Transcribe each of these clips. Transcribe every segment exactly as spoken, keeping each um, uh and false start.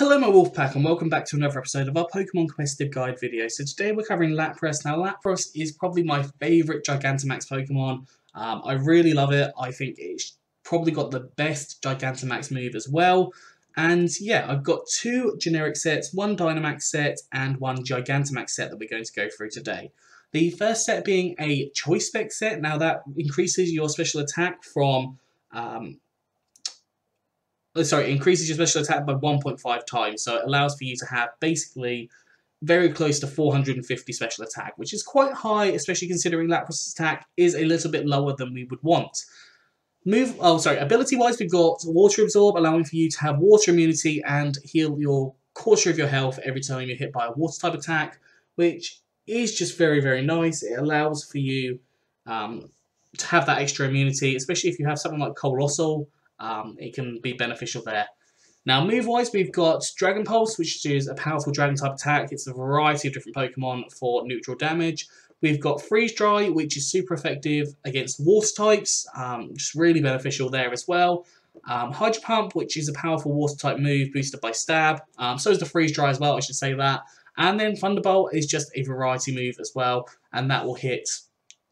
Hello my Wolfpack and welcome back to another episode of our Pokemon Competitive Guide video. So today we're covering Lapras. Now Lapras is probably my favourite Gigantamax Pokemon. Um, I really love it. I think it's probably got the best Gigantamax move as well. And yeah, I've got two generic sets, one Dynamax set and one Gigantamax set that we're going to go through today. The first set being a Choice Spec set. Now that increases your special attack from... Um, Sorry, increases your special attack by one point five times, so it allows for you to have basically very close to four hundred fifty special attack, which is quite high, especially considering Lapras' attack is a little bit lower than we would want. Move, oh sorry, ability-wise we've got Water Absorb, allowing for you to have water immunity and heal your quarter of your health every time you're hit by a water-type attack, which is just very, very nice. It allows for you um, to have that extra immunity, especially if you have something like Colossal. Um, it can be beneficial there. Now move-wise, we've got Dragon Pulse, which is a powerful Dragon-type attack. It's a variety of different Pokemon for neutral damage. We've got Freeze Dry, which is super effective against Water-types, um, just really beneficial there as well. Um, Hydro Pump, which is a powerful Water-type move, boosted by Stab. Um, so is the Freeze Dry as well, I should say that. And then Thunderbolt is just a variety move as well, and that will hit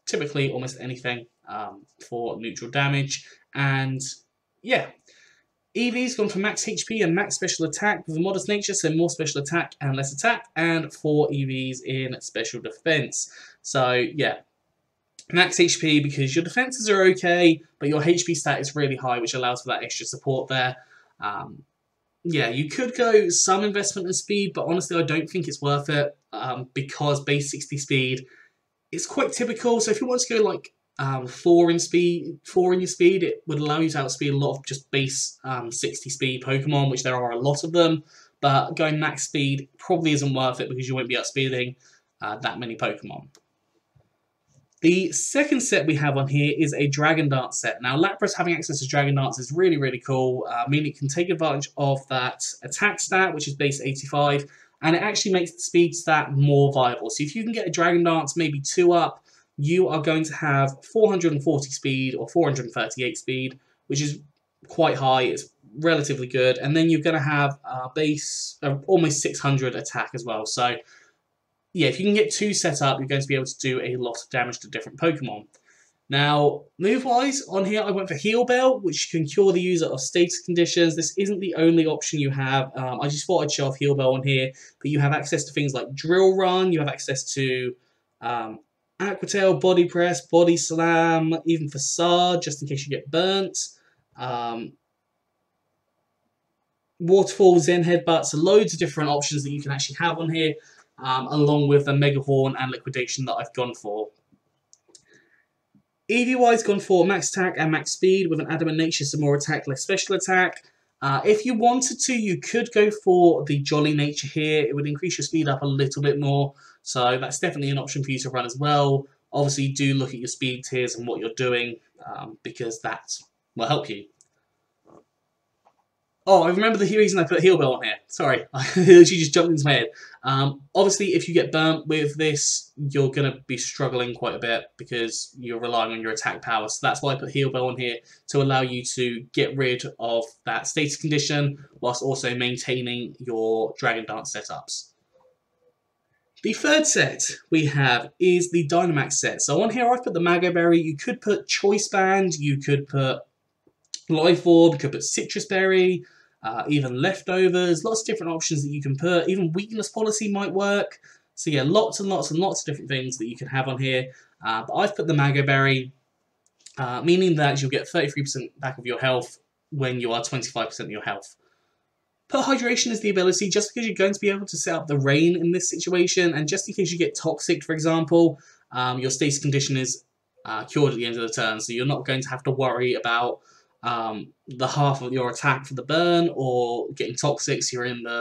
typically almost anything um, for neutral damage. And... yeah, Eevee's gone for max H P and max special attack with a modest nature, so more special attack and less attack, and four Eevees in special defense. So yeah, max H P because your defenses are okay, but your H P stat is really high, which allows for that extra support there. Um, yeah, you could go some investment in speed, but honestly I don't think it's worth it um, because base sixty speed is quite typical, so if you want to go like Um, four in speed, four in your speed, it would allow you to outspeed a lot of just base um, sixty speed Pokemon, which there are a lot of them. But going max speed probably isn't worth it because you won't be outspeeding uh, that many Pokemon. The second set we have on here is a Dragon Dance set. Now Lapras having access to Dragon Dance is really really cool, uh, meaning it can take advantage of that attack stat, which is base eighty-five, and it actually makes the speed stat more viable. So if you can get a Dragon Dance maybe two up, you are going to have four hundred forty speed or four hundred thirty-eight speed, which is quite high. It's relatively good. And then you're going to have a base of almost six hundred attack as well. So yeah, if you can get two set up, you're going to be able to do a lot of damage to different Pokemon. Now, move-wise, on here I went for Heal Bell, which can cure the user of status conditions. This isn't the only option you have. Um, I just thought I'd show off Heal Bell on here. But you have access to things like Drill Run. You have access to... Um, Aqua Tail, Body Press, Body Slam, even Façade, just in case you get burnt. Um, Waterfall, Zen Headbutt, so loads of different options that you can actually have on here, um, along with the Mega Horn and Liquidation that I've gone for. Eevee-wise, gone for max attack and max speed with an Adamant nature, so more attack, less special attack. Uh, if you wanted to, you could go for the Jolly nature here. It would increase your speed up a little bit more, so that's definitely an option for you to run as well. Obviously, do look at your speed tiers and what you're doing, um, because that will help you. Oh, I remember the reason I put Heal Bell on here. Sorry, she just jumped into my head. Um, obviously, if you get burnt with this, you're going to be struggling quite a bit because you're relying on your attack power. So that's why I put Heal Bell on here, to allow you to get rid of that status condition whilst also maintaining your Dragon Dance setups. The third set we have is the Dynamax set. So on here I've put the Mago Berry. You could put Choice Band, you could put Life Orb, you could put Citrus Berry, uh, even Leftovers, lots of different options that you can put. Even Weakness Policy might work. So yeah, lots and lots and lots of different things that you can have on here. Uh, but I've put the Mago Berry, uh, meaning that you'll get thirty-three percent back of your health when you are twenty-five percent of your health. Perhydration is the ability, just because you're going to be able to set up the rain in this situation, and just in case you get toxic, for example, um, your status condition is uh, cured at the end of the turn, so you're not going to have to worry about Um, the half of your attack for the burn or getting toxics. You're in the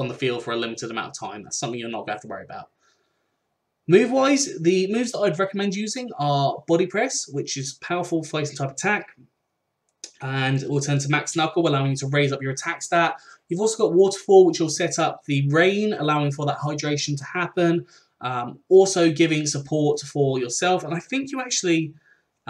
on the field for a limited amount of time. That's something you're not going to have to worry about. Move wise, the moves that I'd recommend using are Body Press, which is powerful fighting type attack, and it will turn to Max Knuckle, allowing you to raise up your attack stat. You've also got Waterfall, which will set up the rain, allowing for that hydration to happen, um, also giving support for yourself. And I think you actually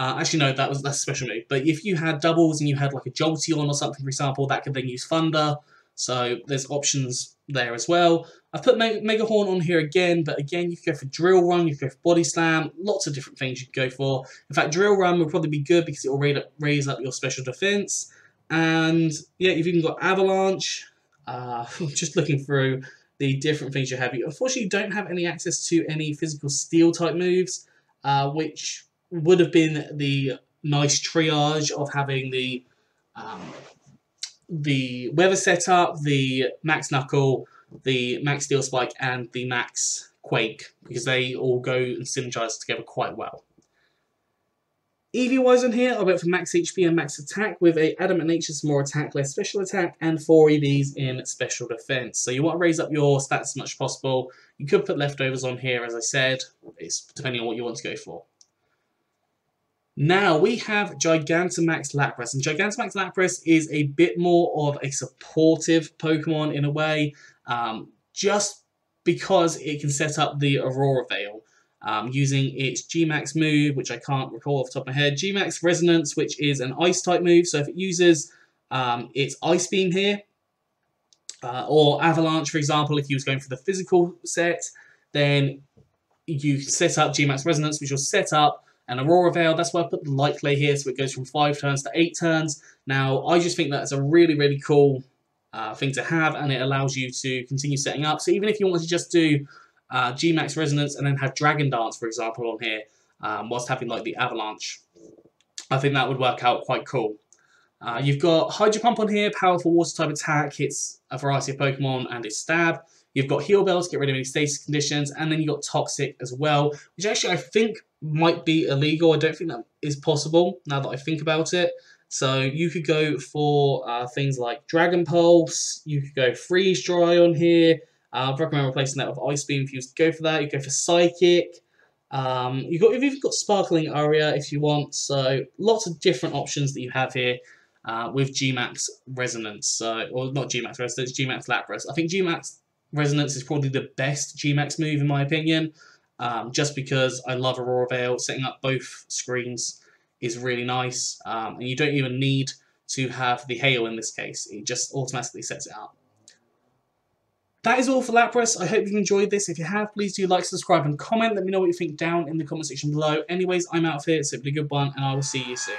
Uh, actually, no, that was that's a special move. But if you had doubles and you had like a Jolteon or something, for example, that could then use Thunder. So there's options there as well. I've put Mega Horn on here again, but again, you could go for Drill Run, you could go for Body Slam, lots of different things you could go for. In fact, Drill Run would probably be good because it will raise up your special defense. And yeah, you've even got Avalanche. Uh, just looking through the different things you have. You unfortunately don't have any access to any physical steel type moves, uh, which would have been the nice triage of having the um, the weather setup, the Max Knuckle, the Max Steel Spike, and the Max Quake, because they all go and synergize together quite well. E V-wise on here, I went for Max H P and Max Attack with a Adamant Nature's more attack, less special attack, and four E Vs in special defense. So you want to raise up your stats as much as possible. You could put leftovers on here, as I said. It's depending on what you want to go for. Now we have Gigantamax Lapras, and Gigantamax Lapras is a bit more of a supportive Pokemon in a way, um, just because it can set up the Aurora Veil um, using its G max move, which I can't recall off the top of my head. G max Resonance, which is an Ice type move, so if it uses um, its Ice Beam here, uh, or Avalanche, for example, if he was going for the physical set, then you set up G max Resonance, which will set up and Aurora Veil. That's why I put the light layer here, so it goes from five turns to eight turns. Now, I just think that's a really, really cool uh, thing to have, and it allows you to continue setting up. So even if you wanted to just do uh, G max Resonance and then have Dragon Dance, for example, on here, um, whilst having like the Avalanche, I think that would work out quite cool. Uh, you've got Hydro Pump on here, powerful water-type attack, hits a variety of Pokemon, and it's Stab. You've got Heal Bell to get rid of any stasis conditions, and then you've got Toxic as well, which actually I think might be illegal. I don't think that is possible now that I think about it. So you could go for uh, things like Dragon Pulse, you could go Freeze Dry on here. Uh, I'd recommend replacing that with Ice Beam if you go for that. You go for Psychic. Um, you've, got, you've even got Sparkling Aria if you want. So lots of different options that you have here uh, with G max Resonance. So, or not G max Resonance, G max Lapras. I think G max Resonance is probably the best G max move in my opinion. Um, just because I love Aurora Veil, setting up both screens is really nice, um, and you don't even need to have the hail in this case, it just automatically sets it up. That is all for Lapras. I hope you've enjoyed this. If you have, please do like, subscribe and comment. Let me know what you think down in the comment section below. Anyways, I'm out of here, it's simply a good one, and I will see you soon.